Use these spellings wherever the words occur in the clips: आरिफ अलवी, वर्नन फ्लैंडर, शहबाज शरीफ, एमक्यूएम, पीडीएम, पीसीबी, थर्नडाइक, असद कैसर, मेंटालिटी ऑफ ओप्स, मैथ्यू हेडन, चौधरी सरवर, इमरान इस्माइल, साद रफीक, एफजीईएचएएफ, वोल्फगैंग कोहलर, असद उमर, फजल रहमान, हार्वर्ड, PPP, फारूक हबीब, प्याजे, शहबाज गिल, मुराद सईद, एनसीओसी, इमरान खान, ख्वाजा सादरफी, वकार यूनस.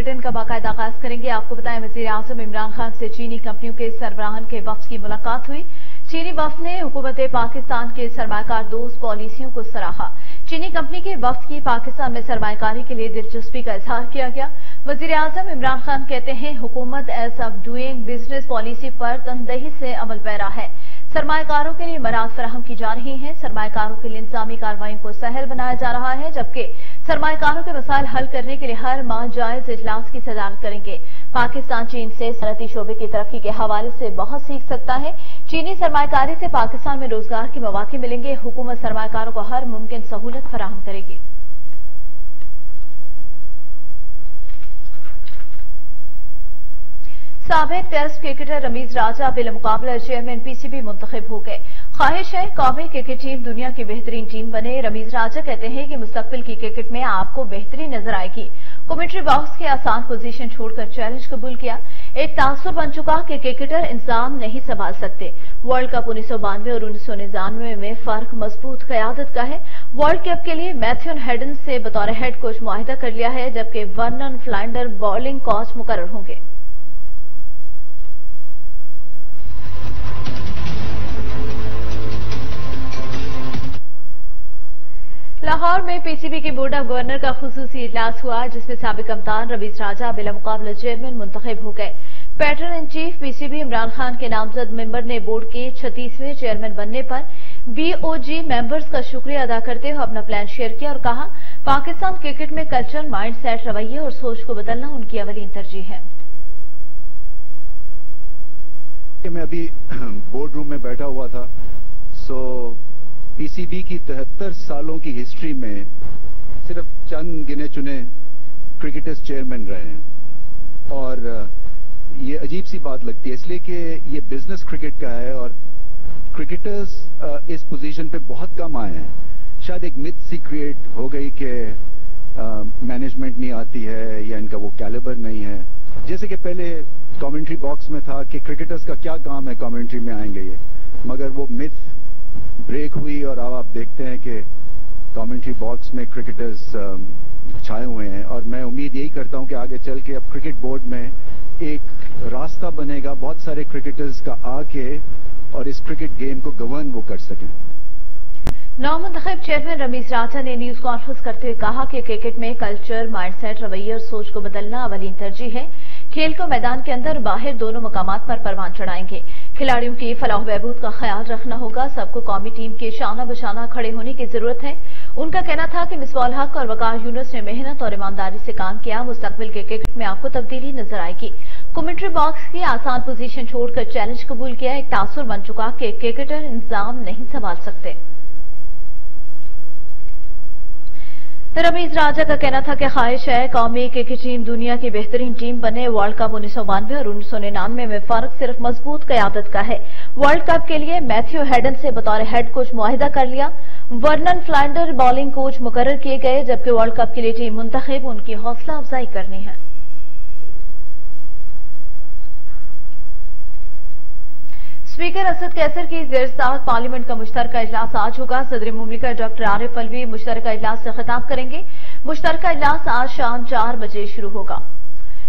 Bulletin का बाकायदा आगाज करेंगे। आपको बताएं, वजीर आजम इमरान खान से चीनी कंपनियों के सरबराहान के वफ्द की मुलाकात हुई। चीनी वफ्द ने हुकूमत पाकिस्तान के सरमाकार दोस्त पॉलिसियों को सराहा। चीनी कंपनी के वफ्द की पाकिस्तान में सरमाकारी के लिए दिलचस्पी का इजहार किया गया। वजीर आजम इमरान खान कहते हैं, हुकूमत ease of doing business policy पर तनदेही से अमल पैरा है। सरमाकारों के लिए मराज फराहम की जा रही है। सरमाकारों के लिए इंतजामी कार्रवाई को सहल बनाया जा रहा है, जबकि सरमाकारों के मसाइल हल करने के लिए हर माह जायज इजलास की सदारत करेंगे। पाकिस्तान चीन से सनती शोबे की तरक्की के हवाले से बहुत सीख सकता है। चीनी सरमाकारी से पाकिस्तान में रोजगार के मौके मिलेंगे। हुकूमत सरमाकारों को हर मुमकिन सहूलत फराहम करेगी। साबित टेस्ट क्रिकेटर रमीज़ राजा बिलमुकाबला चेयरमैन पीसीबी मुंतखब हो गए। ख्वाहिश है कौमी क्रिकेट टीम दुनिया की बेहतरीन टीम बने। रमीज़ राजा कहते हैं कि मुस्तकबिल की क्रिकेट में आपको बेहतरीन नजर आएगी। कमेंट्री बॉक्स की आसान पोजीशन छोड़कर चैलेंज कबूल किया। एक तासुर बन चुका कि क्रिकेटर इंतजाम नहीं संभाल सकते। वर्ल्ड कप 1992 और 1999 में फर्क मजबूत क्यादत का है। वर्ल्ड कप के लिए मैथ्यू हेडन से बतौर हेड कोच मुआहिदा कर लिया है, जबकि वर्नन फ्लैंडर बॉलिंग कोच मुकर्रर होंगे। लाहौर में पीसीबी के बोर्ड ऑफ गवर्नर का खुसूसी इजलास हुआ, जिसमें साबिक कप्तान रमीज़ राजा बिलमुकाबला चेयरमैन मुंतखब हो गए। Patron in chief पीसीबी इमरान खान के नामजद मेंबर ने बोर्ड के 36वें चेयरमैन बनने पर बीओजी मेंबर्स का शुक्रिया अदा करते हुए अपना प्लान शेयर किया और कहा, पाकिस्तान क्रिकेट में कल्चर, माइंडसेट, रवैये और सोच को बदलना उनकी अवलीन तरजीह है। मैं अभी बोर्ड रूम में बैठा हुआ था, सो पीसीबी की 73 सालों की हिस्ट्री में सिर्फ चंद गिने चुने क्रिकेटर्स चेयरमैन रहे हैं। और ये अजीब सी बात लगती है, इसलिए कि ये बिजनेस क्रिकेट का है और क्रिकेटर्स इस पोजीशन पे बहुत कम आए हैं। शायद एक मिथ सी क्रिएट हो गई कि मैनेजमेंट नहीं आती है या इनका वो कैलिबर नहीं है। जैसे कि पहले कमेंट्री बॉक्स में था कि क्रिकेटर्स का क्या काम है, कमेंट्री में आएंगे ये, मगर वो मिथ ब्रेक हुई और अब आप देखते हैं कि कमेंट्री बॉक्स में क्रिकेटर्स छाए हुए हैं। और मैं उम्मीद यही करता हूं कि आगे चल के अब क्रिकेट बोर्ड में एक रास्ता बनेगा बहुत सारे क्रिकेटर्स का आके और इस क्रिकेट गेम को गवर्न वो कर सकें। नौमुंतखब चेयरमैन रमीज़ राजा ने न्यूज कॉन्फ्रेंस करते हुए कहा कि क्रिकेट में कल्चर, माइंडसेट, रवैये और सोच को बदलना अवलीन तरजीह है। खेल को मैदान के अंदर बाहर दोनों मकामात पर परवान चढ़ाएंगे। खिलाड़ियों की फलाह बहबूद का ख्याल रखना होगा। सबको कौमी टीम के शाना बशाना खड़े होने की जरूरत है। उनका कहना था कि मिसबाह उल हक और वकार यूनस ने मेहनत और ईमानदारी से काम किया। मुस्तकबिल के क्रिकेट में आपको तब्दीली नजर आएगी। कमेंट्री बॉक्स की आसान पोजीशन छोड़कर चैलेंज कबूल किया। एक तासुर बन चुका कि क्रिकेटर इंतजाम नहीं संभाल सकते। रमीज़ राजा का कहना था कि ख्वाहिश है कौमी क्रिकेट टीम दुनिया की बेहतरीन टीम बने। वर्ल्ड कप 1992 और 1999 में फर्क सिर्फ मजबूत क्यादत का है। वर्ल्ड कप के लिए मैथ्यू हेडन से बतौर हेड कोच मुआहिदा कर लिया। वर्नन फ्लैंडर बॉलिंग कोच मुकर्रर किए गए, जबकि वर्ल्ड कप के लिए टीम मुंतखब, उनकी हौसला अफजाई करनी है। स्पीकर असद कैसर की ज़ेर-ए-सादात पार्लियामेंट का मुश्तरका इजलास आज होगा। सदर मुमलिकत डॉक्टर आरिफ अलवी मुश्तरका इजलास से खिताब करेंगे। मुश्तरका इजलास आज शाम 4 बजे शुरू होगा।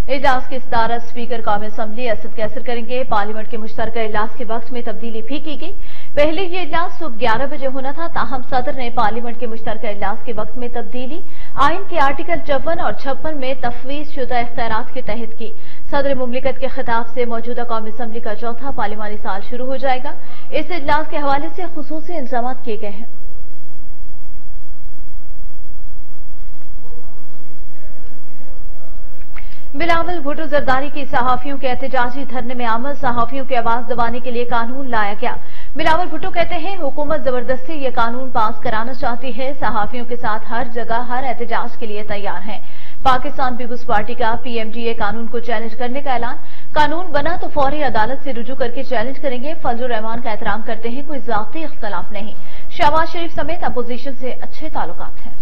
इजलास की सदारत स्पीकर कौमी असम्बली असद कैसर करेंगे। पार्लियामेंट के मुश्तरका इजलास के वक्त में तब्दीली भी की गई। पहले ये इजलास सुबह 11 बजे होना था, ताहम सदर ने पार्लियामेंट के मुश्तरका इजलास के वक्त में तब्दीली आइन के आर्टिकल 54 और 56 में तफवीज शुदा इख्तियारात के तहत की। सदर मुमलिकत के खिताब से मौजूदा कौमी असम्बली का चौथा पार्लिमानी साल शुरू हो जाएगा। इस इजलास के हवाले से खुसूसी इंतजाम किए गए हैं। बिलावल भुटू जरदारी की सहाफियों के एहतजाजी धरने में आमद। सहाफियों की आवाज दबाने के लिए कानून लाया गया। बिलावल भुटू कहते हैं, हुकूमत जबरदस्ती ये कानून पास कराना चाहती है। सहाफियों के साथ हर जगह हर एहतजाज के लिए तैयार हैं। पाकिस्तान पीपुल्स पार्टी का पीएमडीए कानून को चैलेंज करने का ऐलान। कानून बना तो फौरी अदालत से रुजू करके चैलेंज करेंगे। फजल रहमान का एहतराम करते हैं, कोई ज़ाती इख्तलाफ नहीं। शहबाज शरीफ समेत अपोजिशन से अच्छे ताल्लुकात हैं।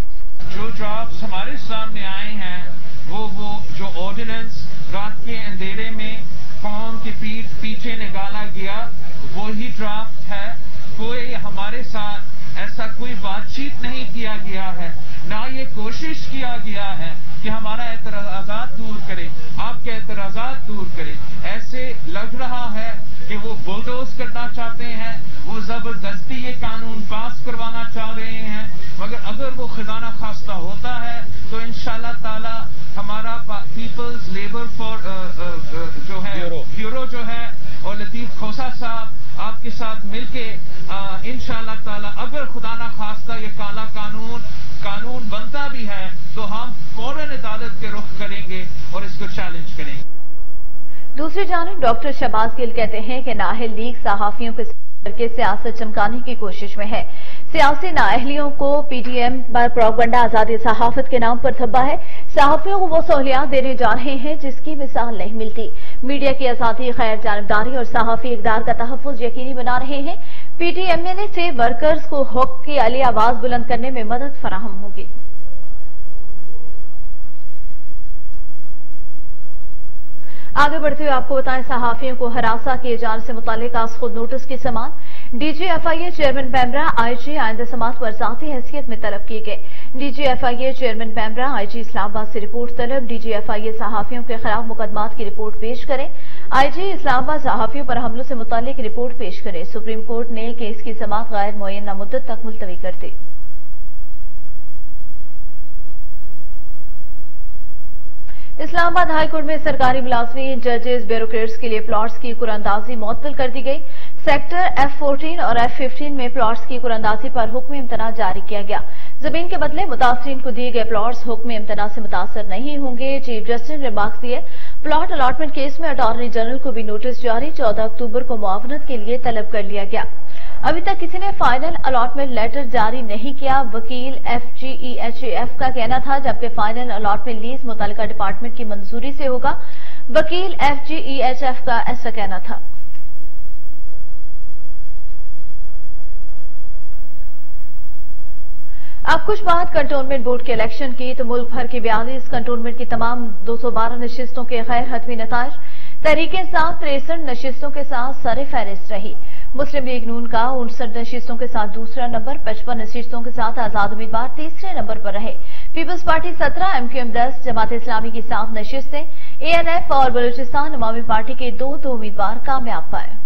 जो जॉब्स हमारे सामने आए हैं वो जो ऑर्डिनेंस रात के अंधेरे में कौम के पीठ पीछे निकाला गया, वही ड्राफ्ट है। कोई हमारे साथ ऐसा कोई बातचीत नहीं किया गया है, ना ये कोशिश किया गया है कि हमारा एतराजात दूर करें, आपके एतराजात दूर करें। ऐसे लग रहा है कि वो बुलडोज करना चाहते हैं, वो जबरदस्ती ये कानून पास करवाना चाह रहे हैं। मगर अगर वो खजाना खास्ता होता है तो इंशाल्लाह ताला हमारा पीपल्स लेबर फॉर जो है ब्यूरो जो है और लतीफ खोसा साहब आपके साथ मिलके इंशाल्लाह ताला अगर खुदाना खास्ता ये काला कानून बनता भी है तो हम फौरन अदालत के रुख करेंगे और इसको चैलेंज करेंगे। दूसरी जानब डॉक्टर शहबाज गिल कहते हैं कि नाअहल लीग सहाफियों के करके सियासत चमकाने की कोशिश में है। सियासी नाअहलियों को पीडीएम पर प्रोपगंडा आजादी सहाफत के नाम पर थप्पा है। सहाफियों को वो सहूलियात देने जा रहे हैं जिसकी मिसाल नहीं मिलती। मीडिया की आजादी, खैर जानबदारी और सहाफी इकदार का तहफ्फुज़ यकीनी बना रहे हैं। पीडीएमए से वर्कर्स को हक की अली आवाज बुलंद करने में मदद फराहम होगी। आगे बढ़ते हुए आपको बताएं, सहाफियों को हरासा किए जाने से मुतालिक आज खुद नोटिस की समान डीजीएफआईए चेयरमैन पेमरा आईजी आइंदा समाज पर जाती हैसियत में तलब किए गए। DG FIA chairman PEMRA IG Islamabad से रिपोर्ट तलब। डीजीएफआईए सहाफियों के खिलाफ मुकदमात की रिपोर्ट पेश करें। आईजी इस्लामाबाद सहाफियों पर हमलों से मुतालिक रिपोर्ट पेश करें। सुप्रीम कोर्ट ने केस की समाअत गैर मुअय्यना मुद्दत तक मुलतवी कर दी। इस्लामाबाद हाईकोर्ट में सरकारी मुलाजमी, जजेस, ब्यूरोक्रेट्स के लिए प्लॉट्स की कुरानंदाजी मुअत्तल कर दी गई। सेक्टर F14 और F15 में प्लॉट्स की कुरानंदाजी पर हुक्म इम्तना जारी किया गया। जमीन के बदले मुतासरीन को दिए गए प्लॉट्स हुक्म इम्तना से मुतासर नहीं होंगे। चीफ जस्टिस ने रिमार्क दिए। प्लॉट अलॉटमेंट केस में अटॉर्नी जनरल को भी नोटिस जारी। 14 अक्टूबर को मुआवनत के लिए तलब कर लिया गया। अभी तक किसी ने फाइनल अलॉटमेंट लेटर जारी नहीं किया। वकील एफजीईएचएएफ का कहना था जबकि फाइनल अलॉटमेंट लीज मुतालिका डिपार्टमेंट की मंजूरी से होगा। वकील एफजीईएचएएफ का ऐसा कहना था। अब कुछ बात कंटोनमेंट बोर्ड के इलेक्शन की। तो मुल्क भर की 42 कंटोनमेंट की तमाम 212 नशिस्तों के गैर हतमी नताज। तहरीक इंसाफ 63 नशिस्तों के साथ सर-ए-फहरिस्त रही। मुस्लिम लीग नून का 59 नशीस्तों के साथ दूसरा नंबर, 55 नशीस्तों के साथ आजाद उम्मीदवार तीसरे नंबर पर रहे। Peoples Party 17, एमक्यूएम 10, Jamaat Islami की 7 नशीस्तें, एएनएफ और बलूचिस्तान अवामी पार्टी के 2 उम्मीदवार कामयाब पाए।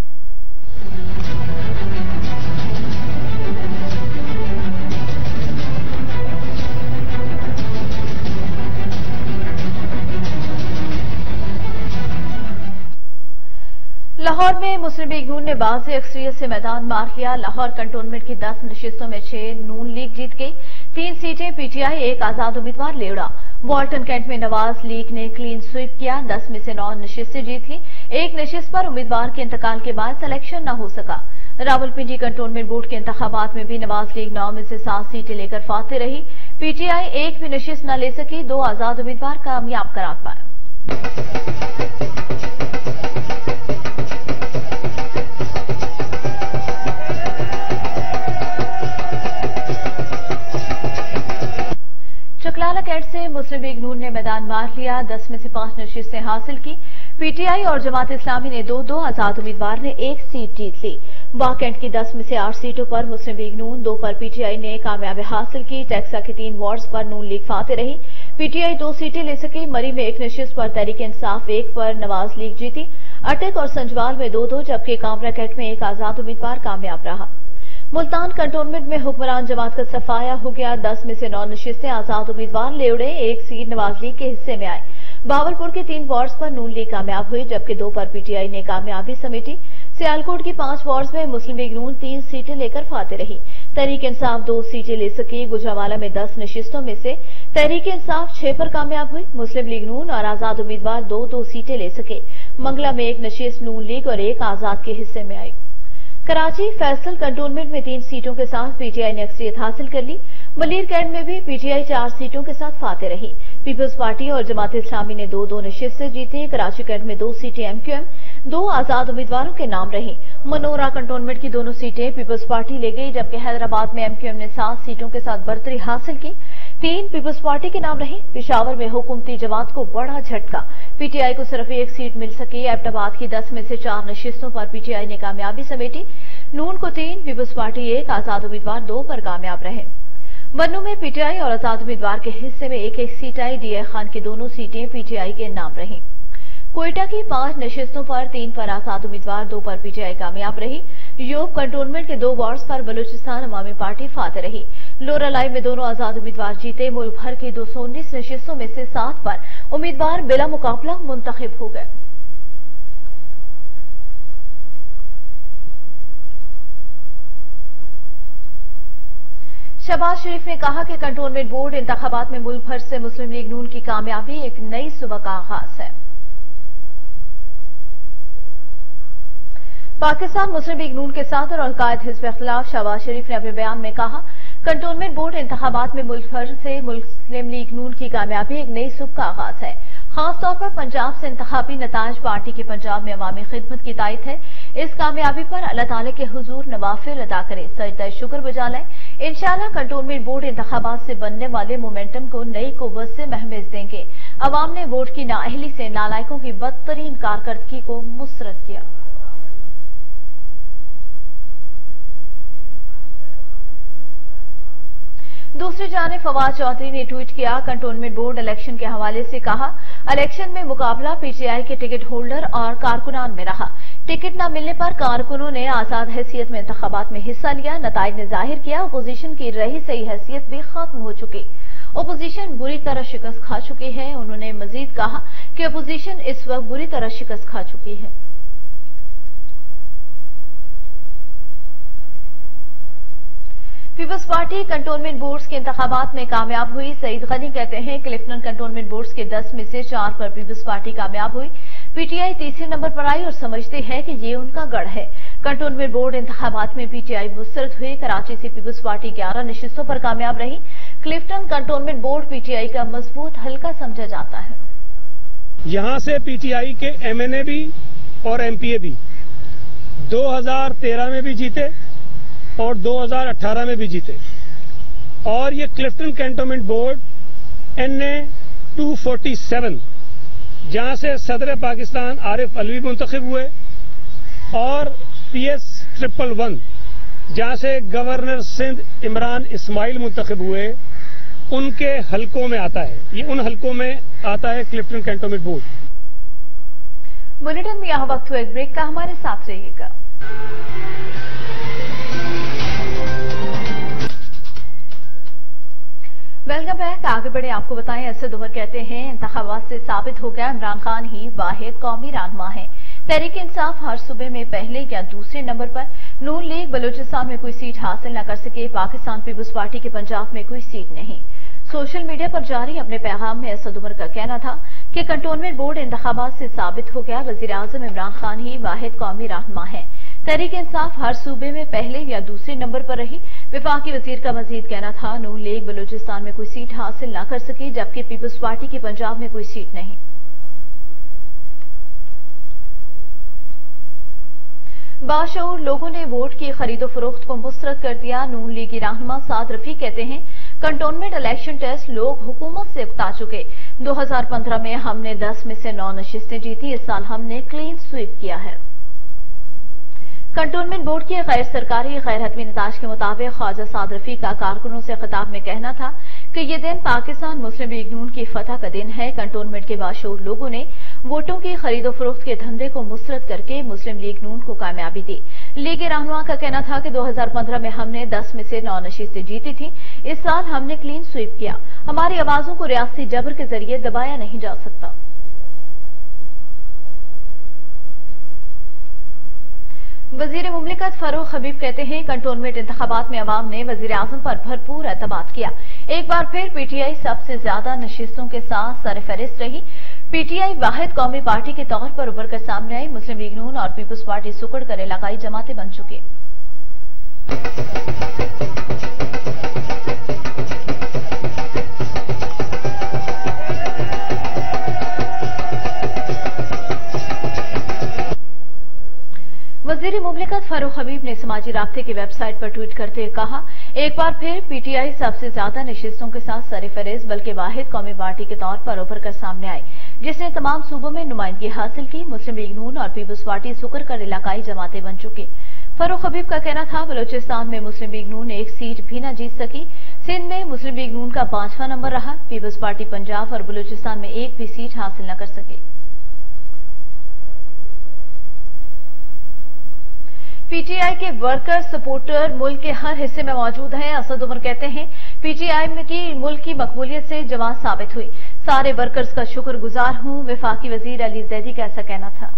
लाहौर में मुस्लिम लीग नून ने बाजी अक्सरियत से मैदान मार लिया। लाहौर कंटोनमेंट की 10 नशिस्तों में 6 नून लीग जीत गई। 3 सीटें पीटीआई, 1 आजाद उम्मीदवार ले उड़ा। वॉल्टन कैंट में नवाज लीग ने क्लीन स्वीप किया। 10 में से 9 नशिस्तें जीत ली। 1 नशिस्त पर उम्मीदवार के इंतकाल के बाद सिलेक्शन न हो सका। रावलपिंडी कंटोनमेंट बोर्ड के इंतखाबात में भी नवाज लीग 9 में से 7 सीटें लेकर फाते रही। पीटीआई 1 भी नशिस्त न ले सकी। 2 आजाद उम्मीदवार कामयाब करार पाए। कैट से मुस्लिम लीग नून ने मैदान मार लिया। 10 में से 5 नशीसें हासिल की। पीटीआई और जमात इस्लामी ने 2, आजाद उम्मीदवार ने 1 सीट जीत ली। वाकेंट की 10 में से 8 सीटों पर मुस्लिम लीग नून, 2 पर पीटीआई ने कामयाबी हासिल की। टैक्सा के 3 वार्ड्स पर नून लीग फाते रही। पीटीआई 2 सीटें ले सकी। मरी में 1 नशीस पर तहरीक इंसाफ, 1 पर नवाज लीग जीती। अटक और संजवाल में 2, जबकि कामरा कैट में 1 आजाद उम्मीदवार कामयाब रहा। मुल्तान कंटोनमेंट में हुक्मरान जमात का सफाया हो गया। 10 में से 9 नशिस्तें आजाद उम्मीदवार ले उड़े। 1 सीट नवाज लीग के हिस्से में आई। बावलपुर के 3 वार्ड्स पर नून लीग कामयाब हुई, जबकि 2 पर पीटीआई ने कामयाबी समेटी। सियालकोट की 5 वार्ड्स में मुस्लिम लीग नून 3 सीटें लेकर फाते रही। तहरीक इंसाफ 2 सीटें ले सकी। गुजरावाला में 10 नशिस्तों में से तहरीक इंसाफ 6 पर कामयाब हुई। मुस्लिम लीग नून और आजाद उम्मीदवार 2 सीटें ले सके। मंगला में 1 नशिस्त नून लीग और 1 आजाद के हिस्से में आई। कराची फैसल कंटोनमेंट में 3 सीटों के साथ पीटीआई ने अक्सरियत हासिल कर ली। मलीर कैंट में भी पीटीआई 4 सीटों के साथ फाते रही। पीपल्स पार्टी और जमात इस्लामी ने 2 नशिस्तें जीती। कराची कैंट में 2 सीटें एमक्यूएम, 2 आजाद उम्मीदवारों के नाम रही। मनोरा कंटोनमेंट की 2 सीटें पीपल्स पार्टी ले गई, जबकि हैदराबाद में एमक्यूएम ने 7 सीटों के साथ बढ़तरी हासिल की। 3 पीपल्स पार्टी के नाम रही। पेशावर में हुकूमती जमात को बड़ा झटका, पीटीआई को सिर्फ 1 सीट मिल सकी। एबटाबाद की 10 में से 4 नशिस्तों पर पीटीआई ने कामयाबी समेटी। नून को 3, पीपुल्स पार्टी 1, आजाद उम्मीदवार 2 पर कामयाब रहे। बनू में पीटीआई और आजाद उम्मीदवार के हिस्से में 1-1 सीट आई। डीए खान की दोनों सीटें पीटीआई के नाम रहीं। कोयटा की 5 नशिस्तों पर 3 पर आजाद उम्मीदवार, 2 पर पीटीआई कामयाब रही। योग कंटोनमेंट के 2 वार्ड्स पर बलूचिस्तान अवामी पार्टी फातह रही। लोरालाई में दोनों आजाद उम्मीदवार जीते। मुल्क भर की 219 नशिस्तों में से 7 पर उम्मीदवार बिला मुकाबला मुंतखब हो गए। शहबाज शरीफ ने कहा कि कंटोनमेंट बोर्ड इंतखाबात में मुल्क भर से मुस्लिम लीग नून की कामयाबी एक नई सुबह का आगाज है। पाकिस्तान मुस्लिम लीग नून के साथ और अलकायद हिज़्ब के खिलाफ शहबाज शरीफ ने अपने बयान में कहा, कंटोनमेंट बोर्ड इंतखाबात में मुल्क भर से मुस्लिम लीग नून की कामयाबी एक नई सुबह का आगाज है। खासतौर पर पंजाब से इंतखाबी नताज पार्टी की पंजाब में अवामी खिदमत की तायद है। इस कामयाबी पर अल्लाह ताला के हुजूर नवाफिल अदा करें, सजदा शुक्र बजा लें। इंशाअल्लाह कंटोनमेंट बोर्ड इंतखाबात से बनने वाले मोमेंटम को नई कुव्वत से महमेज देंगे। अवाम ने बोर्ड की नाअहली से नालायकों की बदतरीन कारकर्दगी को मुस्रद किया। दूसरी जानिब फवाद चौधरी ने ट्वीट किया, कंटोनमेंट बोर्ड इलेक्शन के हवाले से कहा, इलेक्शन में मुकाबला पीटीआई के टिकट होल्डर और कारकुनान में रहा। टिकट न मिलने पर कारकुनों ने आजाद हैसियत में इंतखाबात में हिस्सा लिया। नताइज ने जाहिर किया, अपोजिशन की रही सही हैसियत भी खत्म हो चुकी। अपोजिशन बुरी तरह शिकस्त खा चुकी है। उन्होंने मजीद कहा कि अपोजिशन इस वक्त बुरी तरह शिकस्त खा चुकी है। पीपल्स पार्टी कंटोनमेंट बोर्ड्स के इंतखाबात में कामयाब हुई। सईद गनी कहते हैं, क्लिफ्टन कंटोनमेंट बोर्ड्स के 10 में से 4 पर पीपल्स पार्टी कामयाब हुई। पीटीआई तीसरे नंबर पर आई और समझते हैं कि ये उनका गढ़ है। कंटोनमेंट बोर्ड इंतखाबात में पीटीआई मुस्तरद हुई। कराची से पीपल्स पार्टी 11 नशिस्तों पर कामयाब रही। क्लिफ्टन कंटोनमेंट बोर्ड पीटीआई का मजबूत हल्का समझा जाता है। यहाँ से पीटीआई के एमएनए भी और एमपीए भी 2013 में भी जीते और 2018 में भी जीते। और ये क्लिफ्टन कैंटोनमेंट बोर्ड एनए 247 जहाँ से सदर पाकिस्तान आरिफ अलवी मुंतखब हुए और PS 111 जहाँ से गवर्नर सिंध इमरान इस्माइल मुंतखब हुए, उनके हलकों में आता है। ये उन हलकों में आता है क्लिफ्टन कैंटोनमेंट बोर्ड। बुलेटिन में यहाँ वक्त हुआ एक ब्रेक का, हमारे साथ रहिएगा। Welcome back. आगे बढ़े, आपको बताएं, असद उमर कहते हैं, इंतखाबात से साबित हो गया इमरान खान ही वाहिद कौमी रहनुमा है। तहरीक इंसाफ हर सूबे में पहले या दूसरे नंबर पर, नून लीग बलूचिस्तान में कोई सीट हासिल न कर सके। पाकिस्तान पीपुल्स पार्टी के पंजाब में कोई सीट नहीं। सोशल मीडिया पर जारी अपने पैगाम में असद उमर का कहना था कि कंटोनमेंट बोर्ड इंतखाबात से साबित हो गया वज़ीर-ए-आज़म इमरान खान ही वाहिद कौमी रहनुमा है। तहरीक इंसाफ हर सूबे में पहले या दूसरे नंबर पर रही। विफाकी वजीर का मजीद कहना था, नून लीग बलूचिस्तान में कोई सीट हासिल न कर सकी, जबकि पीपुल्स पार्टी की पंजाब में कोई सीट नहीं। बाशऊर लोगों ने वोट की खरीदो फरोख्त को मुस्तरद कर दिया। नून लीग की रहनुमा साद रफीक कहते हैं, कंटोनमेंट इलेक्शन टेस्ट लोग हुकूमत से उकता चुके। 2015 में हमने 10 में से 9 नशिस्तें जीती। इस साल हमने क्लीन स्वीप किया है। कंटोनमेंट बोर्ड के गैर सरकारी गैर हतमी नताज के मुताबिक ख्वाजा सादरफी का कारकुनों से खिताब में कहना था कि ये दिन पाकिस्तान मुस्लिम लीग नून की फतह का दिन है। कंटोनमेंट के बाशऊर लोगों ने वोटों की खरीदो फरोख्त के धंधे को मुस्तरद करके मुस्लिम लीग नून को कामयाबी दी। लीग रहनुमा का कहना था कि 2015 में हमने 10 में से 9 नशीस्तें जीती थी। इस साल हमने क्लीन स्वीप किया। हमारी आवाजों को रियासती जबर के जरिए दबाया नहीं जा सकता। वजीर मुमलिकत फारूक हबीब कहते हैं, कंटोनमेंट इंतखाबात में अवाम ने वज़ीर-ए-आज़म पर भरपूर एतमाद किया। एक बार फिर पीटीआई सबसे ज्यादा नशिस्तों के साथ सरफहरिस्त रही। पीटीआई वाहिद कौमी पार्टी के तौर पर उभर कर सामने आई। मुस्लिम लीग नून और पीपुल्स पार्टी सुकड़ कर इलाकाई जमातें बन चुकी। वज़ीर मुमलिकत फारूक हबीब ने समाजी राब्ते की वेबसाइट पर ट्वीट करते हुए कहा, एक बार फिर पीटीआई सबसे ज्यादा नशिस्तों के साथ सरफहरिस्त बल्कि वाहिद कौमी पार्टी के तौर पर उभर कर सामने आई, जिसने तमाम सूबों में नुमाइंदगी हासिल की। मुस्लिम लीग नून और पीपुल्स पार्टी सुकर कर इलाकाई जमातें बन चुकी। फारूक हबीब का कहना था बलूचिस्तान में मुस्लिम लीग नून एक सीट भी न जीत सकी। सिंध में मुस्लिम लीग नून का 5वां नंबर रहा। पीपल्स पार्टी पंजाब और बलूचिस्तान में एक भी सीट हासिल न कर सकी। पीटीआई के वर्कर सपोर्टर मुल्क के हर हिस्से में मौजूद हैं। असद उमर कहते हैं पीटीआई की मुल्क की मकबूलियत से जवाब साबित हुई। सारे वर्कर्स का शुक्रगुजार हूं। वफाकी वजीर अली जैदी का ऐसा कहना था।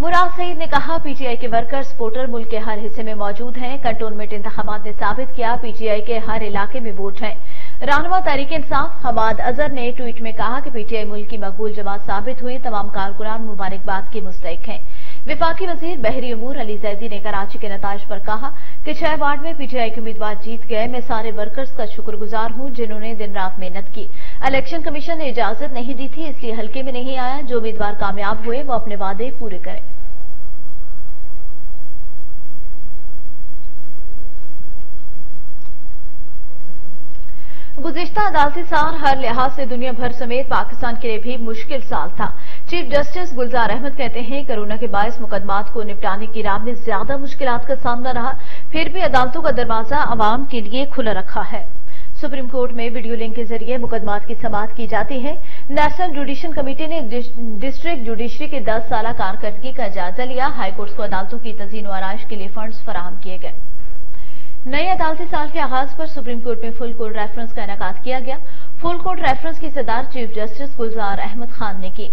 मुराद सईद ने कहा पीटीआई के वर्कर सपोर्टर मुल्क के हर हिस्से में मौजूद हैं। कंटोनमेंट इंतखाबात ने साबित किया पीटीआई के हर इलाके में वोट हैं। रानुमा तहरीक इंसाफ हमाद अजहर ने ट्वीट में कहा कि पीटीआई मुल्क की मकबूल जमात साबित हुई। तमाम कारकुनान मुबारकबाद के मुस्तहिक हैं। विफाकी वजीर बहरी उमूर अली जैदी ने कराची के नताज पर कहा कि 6 वार्ड में पीटीआई के उम्मीदवार जीत गए। मैं सारे वर्कर्स का शुक्रगुजार हूं जिन्होंने दिन रात मेहनत की। इलेक्शन कमीशन ने इजाजत नहीं दी थी इसलिए हल्के में नहीं आया। जो उम्मीदवार कामयाब हुए वो अपने वादे पूरे करें। गुज़िश्ता अदालती साल हर लिहाज से दुनिया भर समेत पाकिस्तान के लिए भी मुश्किल साल था। चीफ जस्टिस गुलजार अहमद कहते हैं कोरोना के बायस मुकदमात को निपटाने की राह में ज्यादा मुश्किलात का सामना रहा, फिर भी अदालतों का दरवाजा आवाम के लिए खुला रखा है। सुप्रीम कोर्ट में वीडियो लिंक के जरिए मुकदमात की समाअत की जाती है। नेशनल जुडिशियल कमेटी ने डिस्ट्रिक्ट जुडिशरी के 10 साल कारकर्दगी का जायजा लिया। हाईकोर्ट को अदालतों की तजीन व आराइश के लिए फंड्स फराहम किए गए। नए अदालती साल के आगाज पर सुप्रीम कोर्ट में फुल कोर्ट रेफरेंस का इनेकाद किया गया। फुल कोर्ट रेफरेंस की सदार चीफ जस्टिस गुलजार अहमद खान ने की।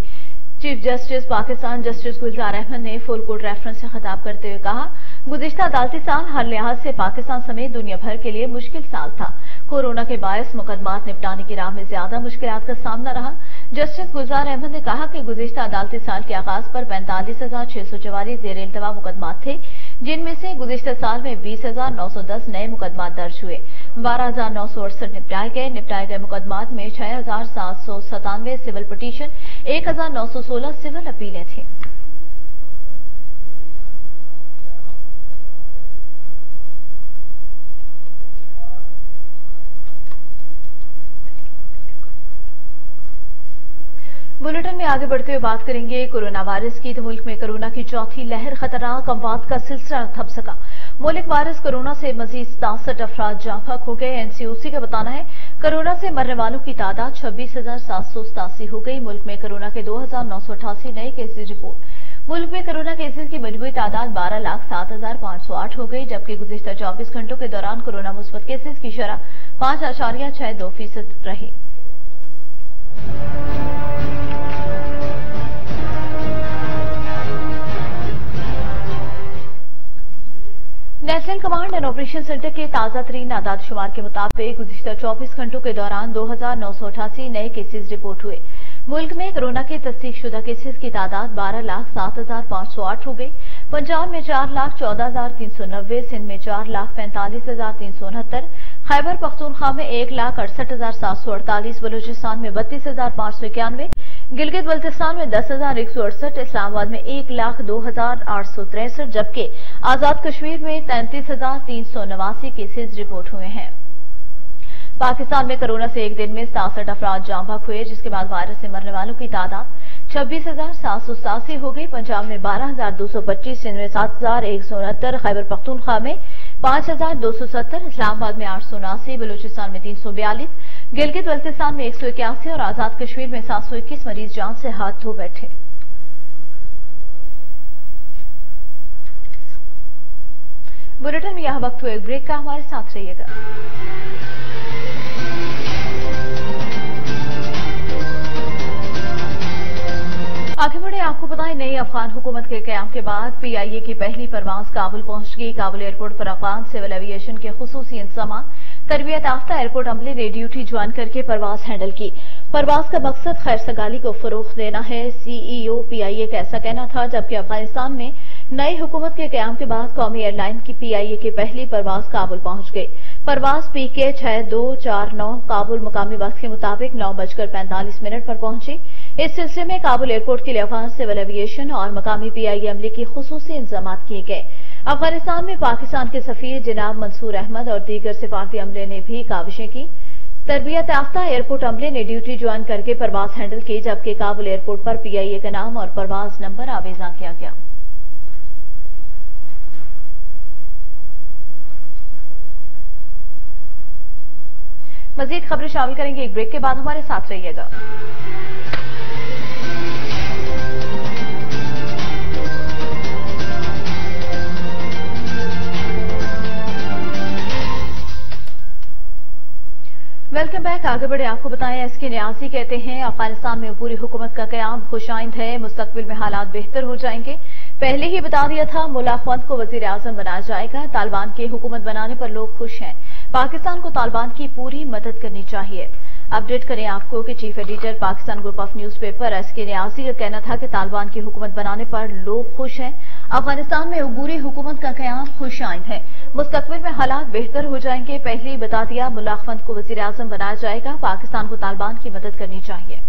Chief justice Pakistan justice Gulzar Ahmed ने फुल कोर्ट रेफरेंस से खिताब करते हुए कहा गुज़िश्ता अदालती साल हर लिहाज से पाकिस्तान समेत दुनिया भर के लिए मुश्किल साल था। कोरोना के बायस मुकदमात निपटाने की राह में ज्यादा मुश्किलात का सामना रहा। जस्टिस गुलजार अहमद ने कहा कि गुज़िश्ता अदालती साल के आगाज पर 45,644 जेर इल्तवा मुकदमात थे, जिनमें से गुज़िश्ता साल में 20,910 नए मुकदमा दर्ज हुए। 12,968 निपटाए गए। निपटाए गए मुकदमात में 6,797 सिविल पटिशन, 1,916 सिविल अपीलें थी। बुलेटिन में आगे बढ़ते हुए बात करेंगे कोरोना वायरस की। तो मुल्क में कोरोना की चौथी लहर खतरनाक अमवात का सिलसिला थम सका। मुल्क वायरस कोरोना से मजीद 67 अफराद जाँ फक हो गए। एनसीओसी का बताना है कोरोना से मरने वालों की तादाद 26,787 हो गई। मुल्क में कोरोना के 2,988 नए केसेज रिपोर्ट। मुल्क में कोरोना केसेज की मजमूई तादाद 12,07,508 हो गई, जबकि गुज़िश्ता 24 घंटों के दौरान कोरोना मुस्बत केसेज की शरह 5.62% रही। National command and operation centre के ताजा तरीन आदाद शुमार के मुताबिक गुज़िश्ता 24 घंटों के दौरान 2,988 नए केसेज रिपोर्ट हुए। मुल्क में कोरोना के तस्दीक शुदा केसेज की तादाद 12,07,508 हो गई। पंजाब में 4,14,390, सिंध में 4,45,369, खैबर पख्तूनख्वा में 1,68,748, बलूचिस्तान में 32,591, गिलगित बल्तिस्तान में 10,168, इस्लामाबाद में 1,02,863, जबकि आजाद कश्मीर में 33,389 केसेज रिपोर्ट हुए हैं। पाकिस्तान में कोरोना से एक दिन में 67 अफराद जाम बहक हुए, जिसके बाद वायरस से मरने वालों की तादाद 26,787 हो गई। पंजाब में 12,225, सिंध में 7,169, खैबर पख्तूनख्वा में 5,270, इस्लामाबाद में 879, बलूचिस्तान में 342, गिलगित बल्तिस्तान में 181 और आजाद कश्मीर में 721 मरीज जान से हाथ धो बैठे। बुलेटिन में यह वक्त हुआ एक ब्रेक का, हमारे साथ रहिएगा। आगे बढ़े, आपको बताएं नई अफगान हुकूमत के क्याम के बाद पीआईए की पहली परवाज काबुल पहुंच गई। काबुल एयरपोर्ट पर अफगान सिविल एविएशन के खुसूसी इंतजाम तरबियत याफ्ता एयरपोर्ट अमले ने ड्यूटी ज्वाइन करके परवाज हैंडल की। परवाज का मकसद खैर सगाली को फरोग देना है, सीईओ पीआईए का ऐसा कहना था। जबकि अफगानिस्तान में नई हुकूमत के क्याम के बाद कौमी एयरलाइन की पीआईए की पहली परवाज काबुल पहुंच गई। परवाज पीके 6249 काबुल मुकामी वक्त के मुताबिक 9:45 पर पहुंची। इस सिलसिले में काबुल एयरपोर्ट के लिए अफगान सिविल एविएशन और मकामी पीआईए अमले की खुसूसी इंतजाम किए गए। अफगानिस्तान में पाकिस्तान के सफीर जनाब मंसूर अहमद और दीगर सिफारती अमले ने भी काविशें की। तरबियत याफ्ता एयरपोर्ट अमले ने ड्यूटी ज्वाइन करके परवाज हैंडल की, जबकि काबुल एयरपोर्ट पर पीआईए का नाम और परवाज नंबर आवेजा किया गया। मजीद खबरें शामिल करेंगे एक ब्रेक के बाद, हमारे साथ रहिएगा। Welcome back. आगे बढ़े, आपको बताएं, एस के न्याजी कहते हैं अफगानिस्तान में पूरी हुकूमत का कयाम खुशाइंद है, मुस्तकबिल में हालात बेहतर हो जाएंगे। पहले ही बता दिया था मुल्ला फौद को वजीर आजम बनाया जाएगा। तालिबान की हुकूमत बनाने पर लोग खुश हैं। पाकिस्तान को तालिबान की पूरी मदद करनी चाहिए। अपडेट करें आपको कि chief editor Pakistan group of newspaper S K Niazi का कहना था कि तालिबान की हुकूमत बनाने पर लोग खुश हैं। अफगानिस्तान में उबूरी हुकूमत का कयाम खुशाइंद है, मुस्तकबिल में हालात बेहतर हो जाएंगे। पहले ही बता दिया मुल्ला फंद को वजीर आजम बनाया जाएगा। पाकिस्तान को तालिबान की मदद करनी चाहिए।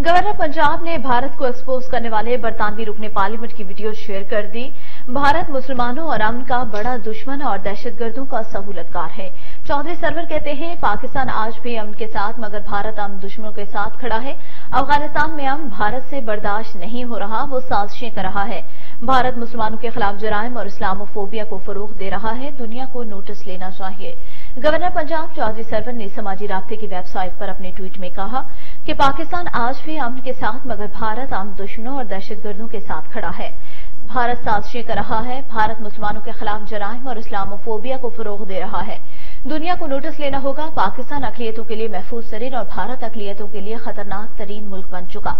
गवर्नर पंजाब ने भारत को एक्सपोज करने वाले बरतानवी रुकने पार्लियामेंट की वीडियो शेयर कर दी। भारत मुसलमानों और अमन का बड़ा दुश्मन और दहशतगर्दों का सहूलतकार है। चौधरी सरवर कहते हैं पाकिस्तान आज भी अमन के साथ, मगर भारत अमन दुश्मनों के साथ खड़ा है। अफगानिस्तान में अमन भारत से बर्दाश्त नहीं हो रहा, वो साजिशें कर रहा है। भारत मुसलमानों के खिलाफ जराइम और इस्लामोफोबिया को फरोग दे रहा है। दुनिया को नोटिस लेना चाहिए। गवर्नर पंजाब चौधरी सरवर ने समाजी राब्ते की वेबसाइट पर अपने ट्वीट में कहा कि पाकिस्तान आज भी अमन के साथ, मगर भारत आम दुश्मनों और दहशतगर्दों के साथ खड़ा है। भारत साजिशें कर रहा है। भारत मुसलमानों के खिलाफ जराइम और इस्लामोफोबिया को फरोग दे रहा है। दुनिया को नोटिस लेना होगा। पाकिस्तान अकलियतों के लिए महफूज तरीन और भारत अकलियतों के लिए खतरनाक तरीन मुल्क बन चुका।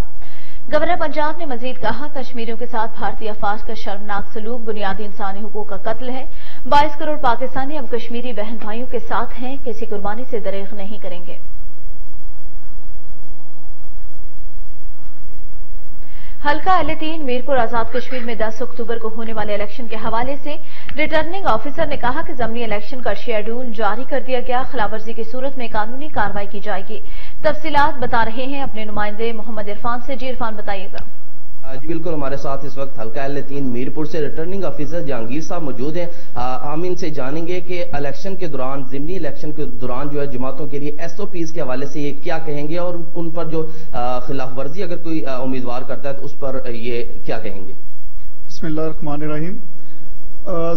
गवर्नर पंजाब ने मजीद कहा कश्मीरियों के साथ भारतीय अफवाज का शर्मनाक सलूक बुनियादी इंसानी हुकूक का कत्ल है। 22 करोड़ पाकिस्तानी अब कश्मीरी बहन भाइयों के साथ हैं, किसी कुर्बानी से दरेग नहीं करेंगे। हल्का अहल-ए-दीन मीरपुर आजाद कश्मीर में 10 अक्टूबर को होने वाले इलेक्शन के हवाले से रिटर्निंग ऑफिसर ने कहा कि जमनी इलेक्शन का शेड्यूल जारी कर दिया गया। खिलाफवर्जी की सूरत में कानूनी कार्रवाई की जाएगी। तफसीलात बता रहे हैं अपने नुमाइंदे मोहम्मद इरफान से। जी इरफान, बताइएगा। जी बिल्कुल, हमारे साथ इस वक्त हल्का अहल-ए-दीन मीरपुर से रिटर्निंग ऑफिसर जहांगीर साहब मौजूद हैं। हम इनसे जानेंगे कि इलेक्शन के दौरान, जिमनी इलेक्शन के दौरान जो है जमातों के लिए SOPs के हवाले से ये क्या कहेंगे, और उन पर जो खिलाफवर्जी अगर कोई उम्मीदवार करता है तो उस पर ये क्या कहेंगे। बिस्मिल्लाहिर्रहमानिर्रहीम।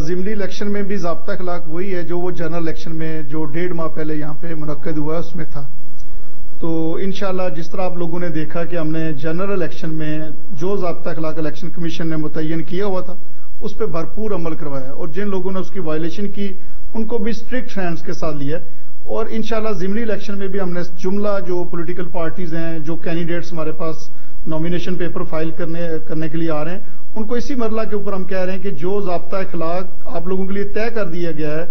जिमनी इलेक्शन में भी ज़ाब्ता खिलाफ वही है जो वो जनरल इलेक्शन में जो 1.5 माह पहले यहाँ पे मुनक्कद हुआ है उसमें था। तो इंशाल्लाह जिस तरह आप लोगों ने देखा कि हमने जनरल इलेक्शन में जो ज़ाब्ता खिलाफ इलेक्शन कमीशन ने मुतय्यन किया हुआ था उस पर भरपूर अमल करवाया, और जिन लोगों ने उसकी वायलेशन की उनको भी स्ट्रिक्ट हैंड्स के साथ लिया। और इंशाल्लाह जिमनी इलेक्शन में भी हमने जुमला जो पोलिटिकल पार्टीज हैं, जो कैंडिडेट्स हमारे पास नॉमिनेशन पेपर फाइल करने के लिए आ रहे हैं, उनको इसी मरला के ऊपर हम कह रहे हैं कि जो ज़ाब्ता अखलाक आप लोगों के लिए तय कर दिया गया है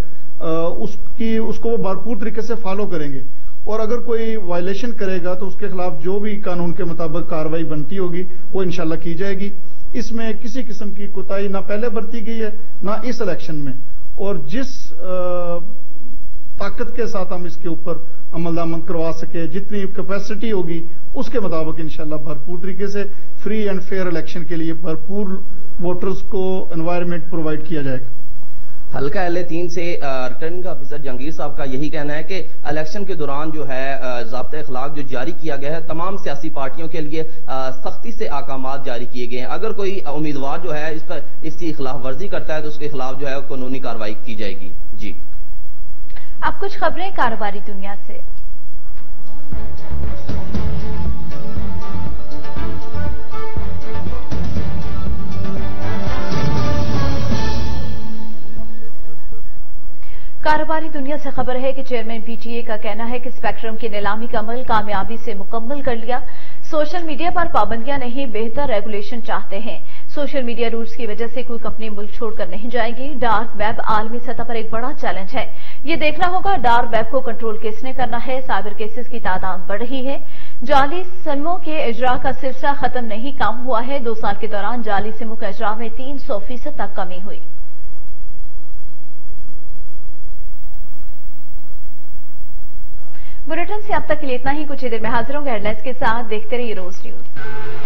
उसको वो भरपूर तरीके से फॉलो करेंगे, और अगर कोई वायलेशन करेगा तो उसके खिलाफ जो भी कानून के मुताबिक कार्रवाई बनती होगी वो इंशाल्लाह की जाएगी। इसमें किसी किस्म की कोताही ना पहले बरती गई है ना इस इलेक्शन में, और जिस ताकत के साथ हम इसके ऊपर अमल दामन करवा सके, जितनी कैपेसिटी होगी उसके मुताबिक इंशाल्लाह भरपूर तरीके से फ्री एंड फेयर इलेक्शन के लिए भरपूर वोटर्स को एनवायरनमेंट प्रोवाइड किया जाएगा। हल्का अहल-ए-दीन से रिटर्निंग ऑफिसर जहांगीर साहब का यही कहना है कि इलेक्शन के दौरान जो है ज़ाब्ता अखलाक जो जारी किया गया है तमाम सियासी पार्टियों के लिए सख्ती से अहकाम जारी किए गए हैं। अगर कोई उम्मीदवार जो है इसकी खिलाफ वर्जी करता है तो उसके खिलाफ जो है कानूनी कार्रवाई की जाएगी। जी, अब कुछ खबरें कारोबारी दुनिया से। कारोबारी दुनिया से खबर है कि चेयरमैन पीटीए का कहना है कि स्पेक्ट्रम की नीलामी का अमल कामयाबी से मुकम्मल कर लिया। सोशल मीडिया पर पाबंदियां नहीं, बेहतर रेगुलेशन चाहते हैं। सोशल मीडिया रूल्स की वजह से कोई कंपनी मुल्क छोड़कर नहीं जाएगी। डार्क वेब आलमी सतह पर एक बड़ा चैलेंज है। ये देखना होगा डार्क वेब को कंट्रोल किसने करना है। साइबर केसेस की तादाद बढ़ रही है। जाली सिमों के इजरा का सिलसिला खत्म नहीं कम हुआ है। 2 साल के दौरान जाली सिमों का इजरा में 300% तक कमी हुई। बुलेटिन से अब तक के लिए इतना ही। कुछ ही देर में हाजिर होंगे हेडलाइंस के साथ। देखते रहिए रोज न्यूज।